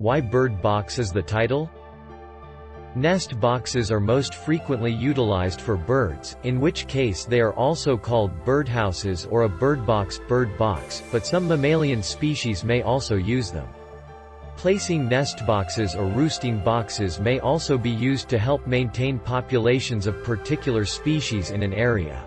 Why bird box is the title? Nest boxes are most frequently utilized for birds, in which case they are also called birdhouses or a bird box, but some mammalian species may also use them. Placing nest boxes or roosting boxes may also be used to help maintain populations of particular species in an area.